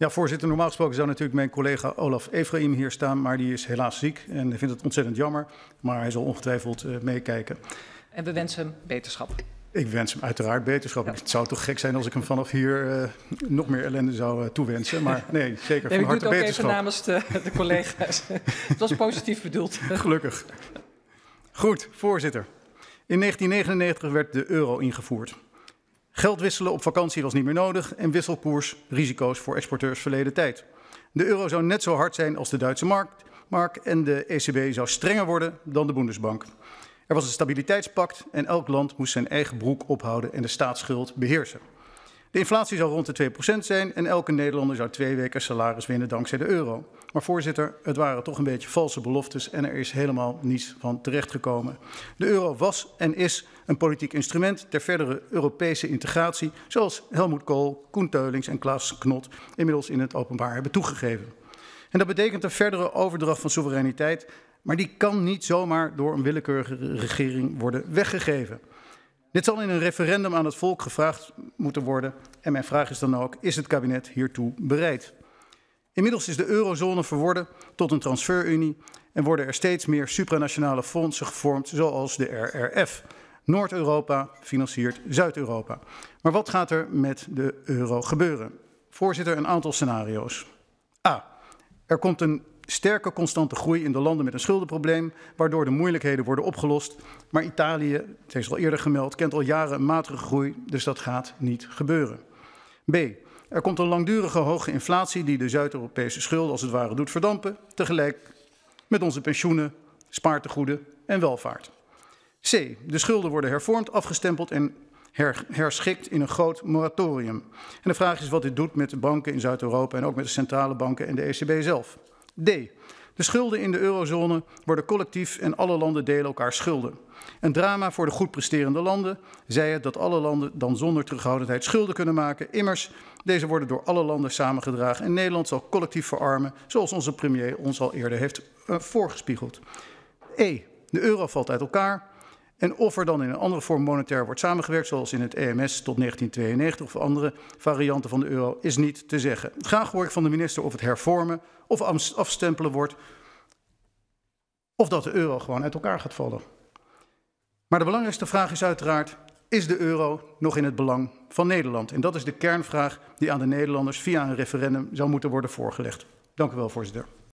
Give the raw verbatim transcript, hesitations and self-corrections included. Ja, voorzitter, normaal gesproken zou natuurlijk mijn collega Olaf Efraim hier staan, maar die is helaas ziek en vindt het ontzettend jammer, maar hij zal ongetwijfeld uh, meekijken. En we wensen hem beterschap. Ik wens hem uiteraard beterschap. Ja. Het zou toch gek zijn als ik hem vanaf hier uh, nog meer ellende zou uh, toewensen. Maar nee, zeker nee, van harte beterschap. Ik doe het ook even namens de, de collega's. Het was positief bedoeld. Gelukkig. Goed, voorzitter. In negentien negenennegentig werd de euro ingevoerd. Geld wisselen op vakantie was niet meer nodig en wisselkoersrisico's voor exporteurs verleden tijd. De euro zou net zo hard zijn als de Duitse markt, markt en de E C B zou strenger worden dan de Bundesbank. Er was een stabiliteitspact en elk land moest zijn eigen broek ophouden en de staatsschuld beheersen. De inflatie zou rond de twee procent zijn en elke Nederlander zou twee weken salaris winnen dankzij de euro. Maar voorzitter, het waren toch een beetje valse beloftes en er is helemaal niets van terechtgekomen. De euro was en is een politiek instrument ter verdere Europese integratie, zoals Helmut Kohl, Koen Teulings en Klaas Knot inmiddels in het openbaar hebben toegegeven. En dat betekent een verdere overdracht van soevereiniteit, maar die kan niet zomaar door een willekeurige regering worden weggegeven. Dit zal in een referendum aan het volk gevraagd moeten worden. En mijn vraag is dan ook, is het kabinet hiertoe bereid? Inmiddels is de eurozone verworden tot een transferunie en worden er steeds meer supranationale fondsen gevormd, zoals de R R F. Noord-Europa financiert Zuid-Europa. Maar wat gaat er met de euro gebeuren? Voorzitter, een aantal scenario's. A. Er komt een sterke constante groei in de landen met een schuldenprobleem, waardoor de moeilijkheden worden opgelost. Maar Italië, het is al eerder gemeld, kent al jaren een matige groei, dus dat gaat niet gebeuren. B. Er komt een langdurige hoge inflatie die de Zuid-Europese schulden als het ware doet verdampen, tegelijk met onze pensioenen, spaartegoeden en welvaart. C. De schulden worden hervormd, afgestempeld en her, herschikt in een groot moratorium. En de vraag is wat dit doet met de banken in Zuid-Europa en ook met de centrale banken en de E C B zelf. D. De schulden in de eurozone worden collectief en alle landen delen elkaar schulden. Een drama voor de goed presterende landen, zij het dat alle landen dan zonder terughoudendheid schulden kunnen maken. Immers, deze worden door alle landen samengedragen en Nederland zal collectief verarmen, zoals onze premier ons al eerder heeft uh, voorgespiegeld. E. De euro valt uit elkaar en of er dan in een andere vorm monetair wordt samengewerkt, zoals in het E M S tot negentien tweeënnegentig of andere varianten van de euro, is niet te zeggen. Graag hoor ik van de minister of het hervormen of afstempelen wordt, of dat de euro gewoon uit elkaar gaat vallen. Maar de belangrijkste vraag is uiteraard, is de euro nog in het belang van Nederland? En dat is de kernvraag die aan de Nederlanders via een referendum zou moeten worden voorgelegd. Dank u wel, voorzitter.